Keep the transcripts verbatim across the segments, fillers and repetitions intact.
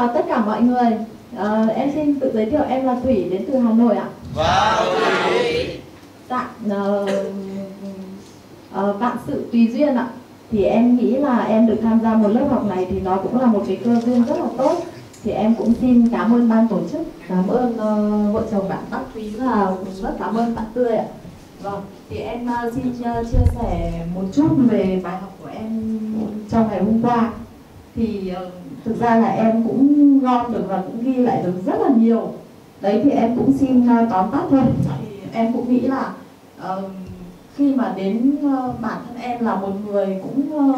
chào tất cả mọi người. À, em xin tự giới thiệu, em là Thủy đến từ Hà Nội ạ. Wow, Thủy. Dạ, uh, uh, vạn sự tùy duyên ạ. Thì em nghĩ là em được tham gia một lớp học này thì nó cũng là một cái cơ duyên rất là tốt. Thì em cũng xin cảm ơn ban tổ chức, cảm ơn uh, vợ chồng bạn Bắc Thúy và rất cảm ơn bạn Tươi ạ. Vâng, thì em uh, xin uh, chia sẻ một chút về bài học của em trong ngày hôm qua. Thì uh, thực ra là em cũng gom được và cũng ghi lại được rất là nhiều. Đấy thì em cũng xin uh, tóm tắt thôi. Thì em cũng nghĩ là uh, khi mà đến uh, bản thân em là một người cũng... Uh,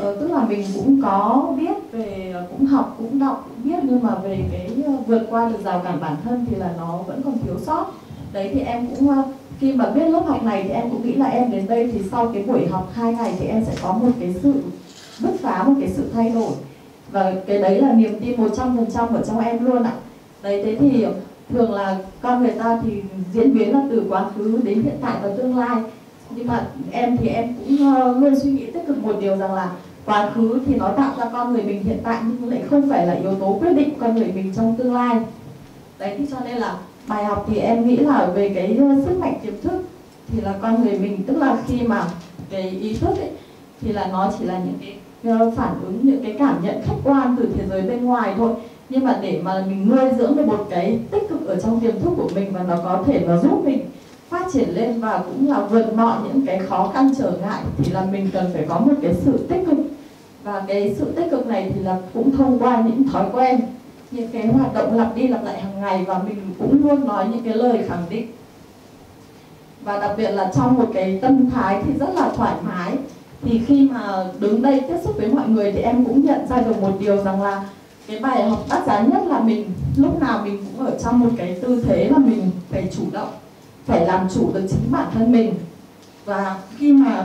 Ờ, tức là mình cũng có biết về, cũng học, cũng đọc, cũng biết, nhưng mà về cái vượt qua được rào cản bản thân thì là nó vẫn còn thiếu sót. Đấy thì em cũng, khi mà biết lớp học này thì em cũng nghĩ là em đến đây thì sau cái buổi học hai ngày thì em sẽ có một cái sự bứt phá, một cái sự thay đổi. Và cái đấy là niềm tin một trăm phần trăm ở trong em luôn ạ. Đấy, thế thì thường là con người ta thì diễn biến là từ quá khứ đến hiện tại và tương lai. Nhưng mà em thì em cũng luôn suy nghĩ tích cực một điều rằng là quá khứ thì nó tạo ra con người mình hiện tại, nhưng lại không phải là yếu tố quyết định con người mình trong tương lai. Đấy thì cho nên là bài học thì em nghĩ là về cái sức mạnh tiềm thức thì là con người mình, tức là khi mà cái ý thức ấy, thì là nó chỉ là những cái phản ứng, những cái cảm nhận khách quan từ thế giới bên ngoài thôi. Nhưng mà để mà mình nuôi dưỡng được một cái tích cực ở trong tiềm thức của mình và nó có thể nó giúp mình phát triển lên và cũng là vượt mọi những cái khó khăn trở ngại thì là mình cần phải có một cái sự tích cực. Và cái sự tích cực này thì là cũng thông qua những thói quen, những cái hoạt động lặp đi lặp lại hàng ngày, và mình cũng luôn nói những cái lời khẳng định. Và đặc biệt là trong một cái tâm thái thì rất là thoải mái. Thì khi mà đứng đây tiếp xúc với mọi người thì em cũng nhận ra được một điều rằng là cái bài học đắt giá nhất là mình lúc nào mình cũng ở trong một cái tư thế là mình phải chủ động, phải làm chủ được chính bản thân mình. Và khi mà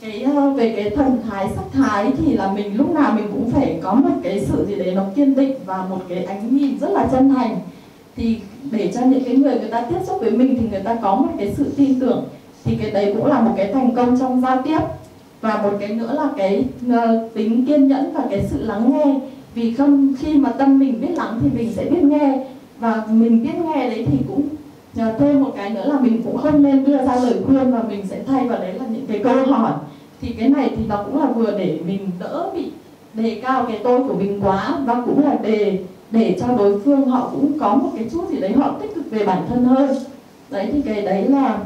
cái về cái thần thái, sắc thái thì là mình lúc nào mình cũng phải có một cái sự gì đấy nó kiên định và một cái ánh nhìn rất là chân thành, thì để cho những cái người người ta tiếp xúc với mình thì người ta có một cái sự tin tưởng. Thì cái đấy cũng là một cái thành công trong giao tiếp. Và một cái nữa là cái tính kiên nhẫn và cái sự lắng nghe. Vì không, khi mà tâm mình biết lắng thì mình sẽ biết nghe, và mình biết nghe đấy thì cũng thêm một cái nữa là mình cũng không nên đưa ra lời khuyên, và mình sẽ thay vào đấy là những cái câu hỏi. Thì cái này thì nó cũng là vừa để mình đỡ bị đề cao cái tôi của mình quá, và cũng là để để cho đối phương họ cũng có một cái chút gì đấy họ tích cực về bản thân hơn. Đấy thì cái đấy là,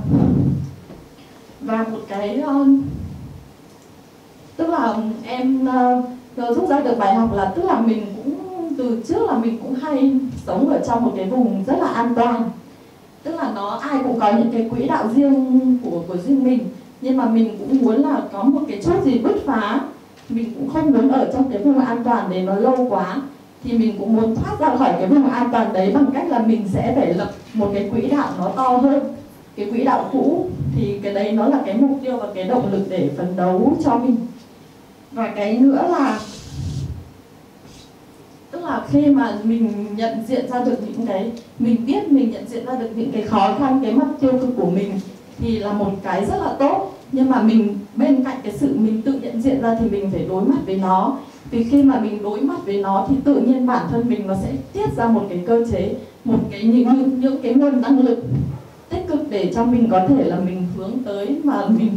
và một cái tức là em rút ra được bài học là, tức là mình cũng từ trước là mình cũng hay sống ở trong một cái vùng rất là an toàn. Tức là nó ai cũng có những cái quỹ đạo riêng của của riêng mình, nhưng mà mình cũng muốn là có một cái chút gì bứt phá. Mình cũng không muốn ở trong cái vùng an toàn để nó lâu quá, thì mình cũng muốn thoát ra khỏi cái vùng an toàn đấy bằng cách là mình sẽ phải lập một cái quỹ đạo nó to hơn cái quỹ đạo cũ. Thì cái đấy nó là cái mục tiêu và cái động lực để phấn đấu cho mình. Và cái nữa là, tức là khi mà mình nhận diện ra được những cái, mình biết mình nhận diện ra được những cái khó khăn, cái mặt tiêu cực của mình thì là một cái rất là tốt. Nhưng mà mình bên cạnh cái sự mình tự nhận diện ra thì mình phải đối mặt với nó. Vì khi mà mình đối mặt với nó thì tự nhiên bản thân mình nó sẽ tiết ra một cái cơ chế, một cái những, những cái nguồn năng lực tích cực để cho mình có thể là mình hướng tới mà mình...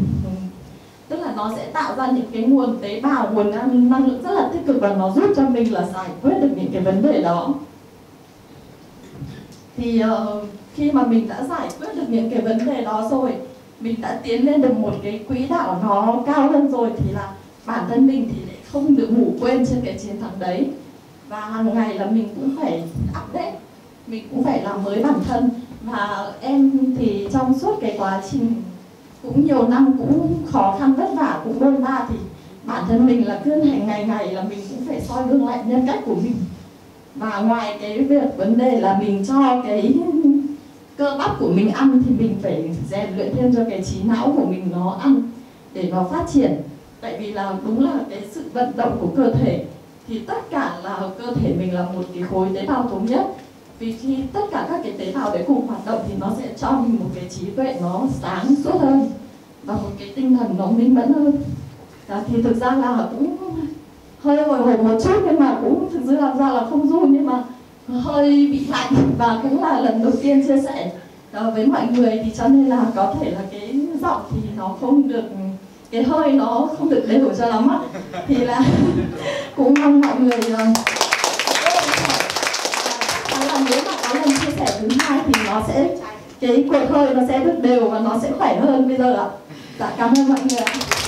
Tức là nó sẽ tạo ra những cái nguồn tế bào, nguồn năng, năng lượng rất là tích cực, và nó giúp cho mình là giải quyết được những cái vấn đề đó. Thì uh, khi mà mình đã giải quyết được những cái vấn đề đó rồi, mình đã tiến lên được một cái quỹ đạo nó cao hơn rồi, thì là bản thân mình thì lại không được ngủ quên trên cái chiến thắng đấy. Và hàng ngày là mình cũng phải update, mình cũng phải làm mới bản thân. Và em thì trong suốt cái quá trình cũng nhiều năm cũng khó khăn vất vả, cũng bôn ba, thì bản thân mình là cứ ngày ngày là mình cũng phải soi gương lại nhân cách của mình. Và ngoài cái việc vấn đề là mình cho cái cơ bắp của mình ăn thì mình phải rèn luyện thêm cho cái trí não của mình nó ăn để nó phát triển. Tại vì là đúng là cái sự vận động của cơ thể thì tất cả là cơ thể mình là một cái khối tế bào thống nhất. Vì khi tất cả các cái tế bào đấy cùng hoạt động thì nó sẽ cho mình một cái trí tuệ nó sáng suốt hơn và một cái tinh thần nó minh mẫn hơn. Đó, thì thực ra là cũng hơi hồi hộp một chút, nhưng mà cũng thực ra Thật ra là không run nhưng mà hơi bị lạnh, và cũng là lần đầu tiên chia sẻ với mọi người, thì cho nên là có thể là cái giọng thì nó không được, cái hơi nó không được đầy đủ cho lắm á. Thì là cũng mong mọi người là nếu mà có lần chia sẻ thứ hai thì nó sẽ, cái cuộc hơi nó sẽ được đều và nó sẽ khỏe hơn bây giờ ạ. Dạ, cảm ơn mọi người ạ.